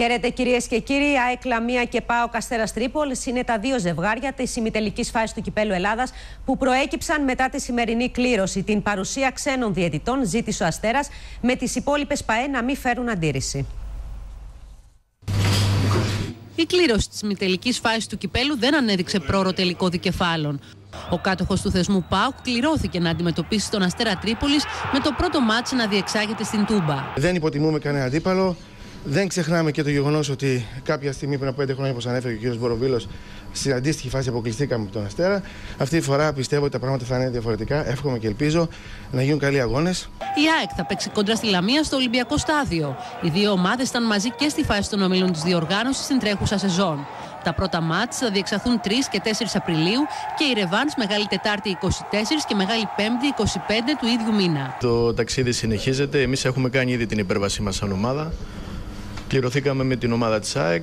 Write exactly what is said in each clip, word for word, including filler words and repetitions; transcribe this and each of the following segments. Χαίρετε κυρίες και κύριοι. ΑΕΚ Λαμία και ΠΑΟΚ Αστέρας Τρίπολης είναι τα δύο ζευγάρια της ημιτελικής φάσης του Κυπέλλου Ελλάδας που προέκυψαν μετά τη σημερινή κλήρωση. Την παρουσία ξένων διαιτητών ζήτησε ο Αστέρας, με τις υπόλοιπες ΠΑΕ να μην φέρουν αντίρρηση. Η κλήρωση της ημιτελικής φάσης του Κυπέλλου δεν ανέδειξε πρόωρο τελικό δικεφάλων. Ο κάτοχος του θεσμού ΠΑΟΚ κληρώθηκε να αντιμετωπίσει τον Αστέρα Τρίπολης, με το πρώτο μάτς να διεξάγεται στην Τούμπα. Δεν υποτιμούμε κανένα αντίπαλο. Δεν ξεχνάμε και το γεγονός ότι κάποια στιγμή πριν από πέντε χρόνια, όπως ανέφερε και ο κ. Μποροβίλος, στην αντίστοιχη φάση αποκλειστήκαμε από τον Αστέρα. Αυτή τη φορά πιστεύω ότι τα πράγματα θα είναι διαφορετικά. Εύχομαι και ελπίζω να γίνουν καλοί αγώνες. Η ΑΕΚ θα παίξει κόντρα στη Λαμία στο Ολυμπιακό Στάδιο. Οι δύο ομάδες ήταν μαζί και στη φάση των ομίλων της διοργάνωσης στην τρέχουσα σεζόν. Τα πρώτα μάτς θα διεξαχθούν τρεις και τέσσερις Απριλίου και η ρεβάνς Μεγάλη Τετάρτη είκοσι τέσσερα και Μεγάλη Πέμπτη είκοσι πέντε του ίδιου μήνα. Το ταξίδι συνεχίζεται. Εμείς έχουμε κάνει ήδη την υπέρβασή μας σαν ομάδα. Κληρωθήκαμε με την ομάδα της ΑΕΚ.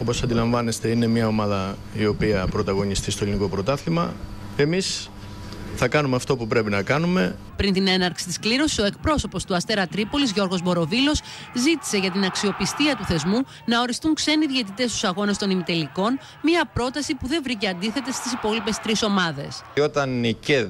Όπως αντιλαμβάνεστε, είναι μια ομάδα η οποία πρωταγωνιστεί στο ελληνικό πρωτάθλημα. Εμείς θα κάνουμε αυτό που πρέπει να κάνουμε. Πριν την έναρξη της κλήρωσης, ο εκπρόσωπος του Αστέρα Τρίπολης, Γιώργος Μποροβίλος, ζήτησε για την αξιοπιστία του θεσμού να οριστούν ξένοι διαιτητές στους αγώνες των ημιτελικών, μια πρόταση που δεν βρήκε αντίθετη στις υπόλοιπες τρεις ομάδες. Όταν η ΚΕΔ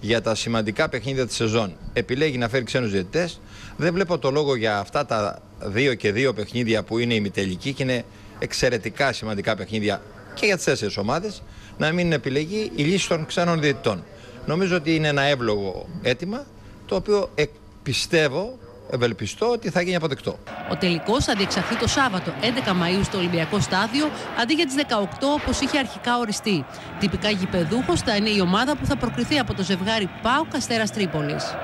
για τα σημαντικά παιχνίδια της σεζόν επιλέγει να φέρει ξένους διαιτητές, δεν βλέπω το λόγο για αυτά τα δύο και δύο παιχνίδια που είναι ημιτελική και είναι εξαιρετικά σημαντικά παιχνίδια και για τις τέσσερις ομάδες, να μην επιλεγεί η λύση των ξένων διαιτητών. Νομίζω ότι είναι ένα εύλογο αίτημα, το οποίο πιστεύω, ευελπιστώ ότι θα γίνει αποδεκτό. Ο τελικός θα διεξαχθεί το Σάββατο έντεκα Μαΐου στο Ολυμπιακό Στάδιο, αντί για τις δεκαοκτώ όπως είχε αρχικά οριστεί. Τυπικά γηπεδούχος θα είναι η ομάδα που θα προκριθεί από το ζευγάρι ΠΑΟΚ Αστέρας Τρίπολης.